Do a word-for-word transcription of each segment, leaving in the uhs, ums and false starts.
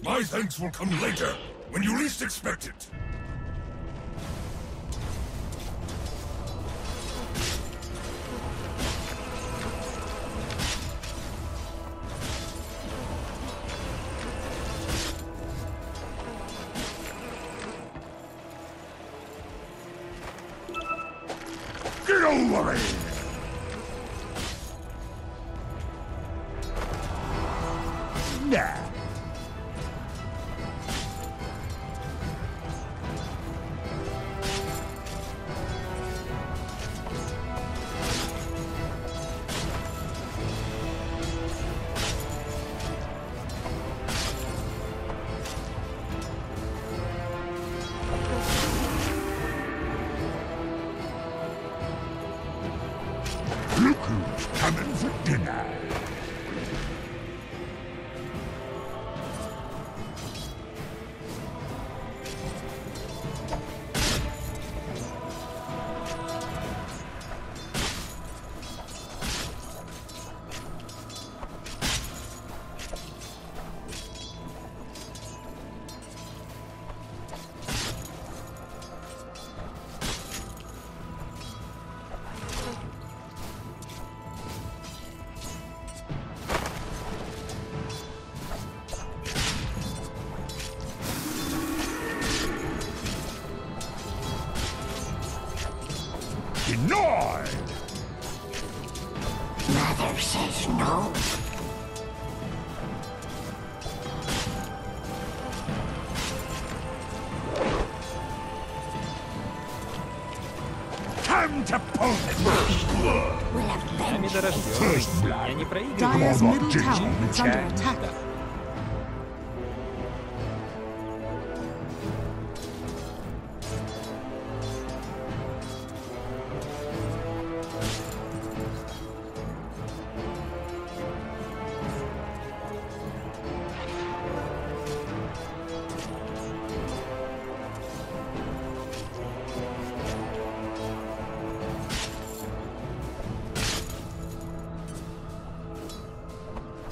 My thanks will come later, when you least expect it. Dire's middle tower is under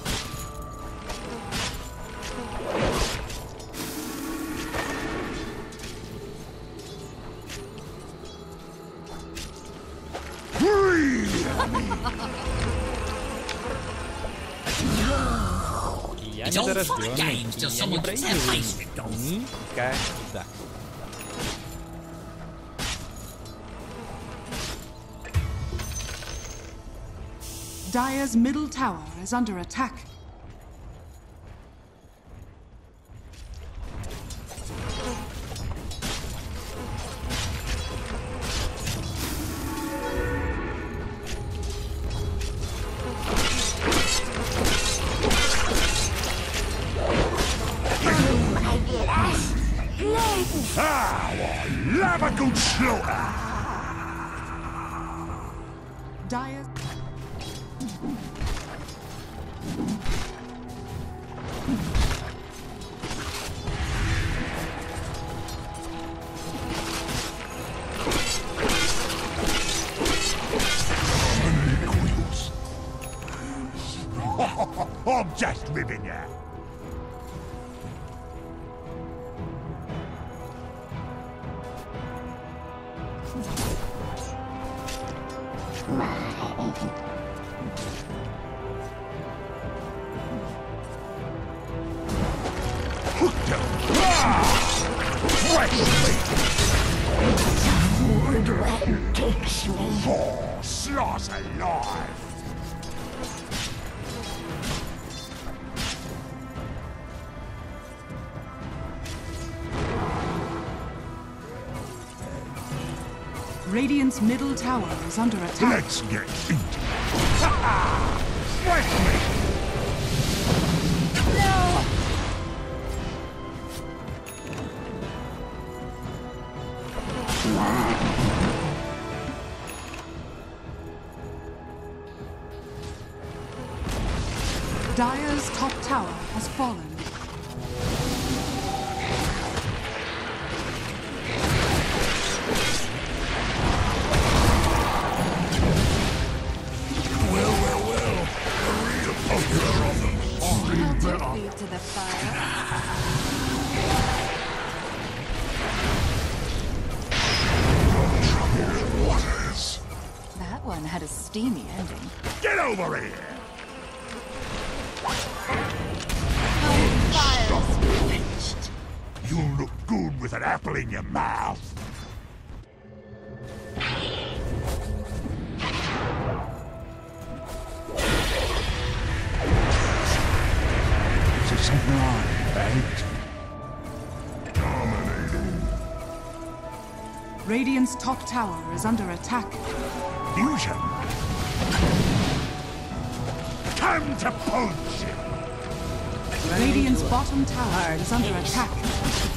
attack. It's all fun and games till someone gets their face ripped off. Dire's middle tower is under attack. Radiant's middle tower is under attack. Let's get into it. Ha ha! No! Dire's top tower has fallen. To the fire. had a steamy ending. Get over here! Stop it! You look good with an apple in your mouth! Is there something wrong, right? Radiant's top tower is under attack. Fusion! Time to punch him! Radiant's bottom tower is under attack.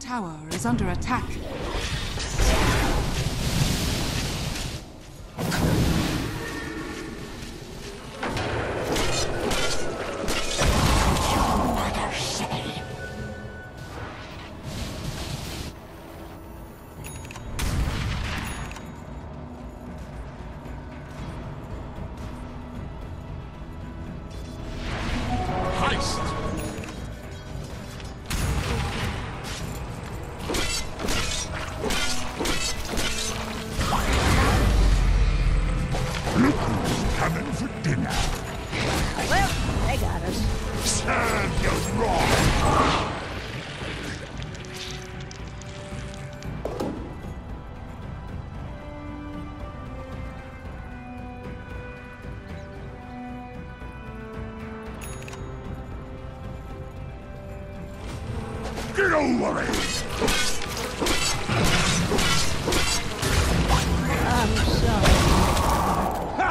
Tower is under attack. Don't worry! I'm sorry. Ha ha!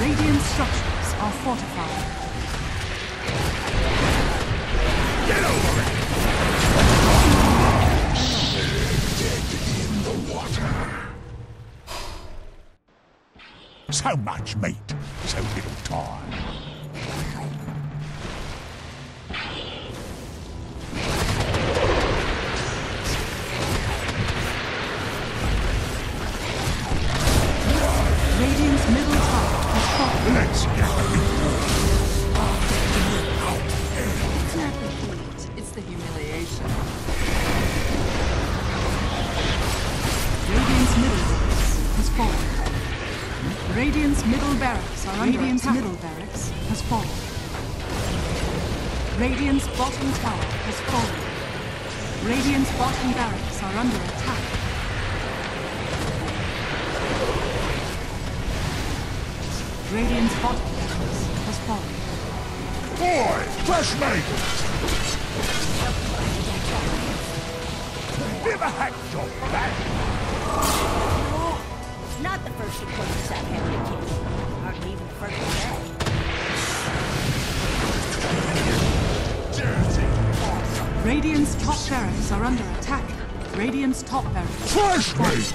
Radiant structures are fortified. Get over it! They're dead in the water. So much meat, so little time. Let's get it. It's the humiliation. Radiant's middle has fallen. Radiant's middle barracks are under Radiant's attack. Middle barracks has fallen. Radiant's bottom tower has fallen. Radiant's bottom barracks are under attack. Radiant's bottom has fallen. Boy! Fresh maple! Give a hack your back! Oh, it's not the first reporters I've had to kill. Aren't even first today. Radiant's top barracks are under attack. Radiant's top barracks. Flashbang!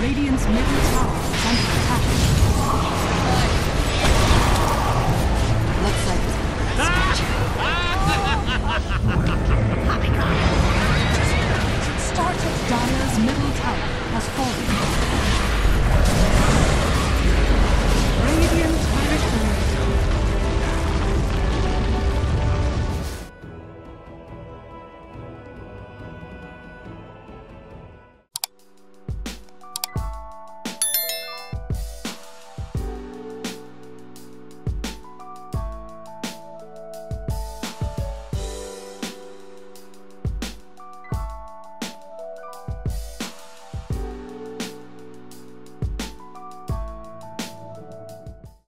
Radiant's middle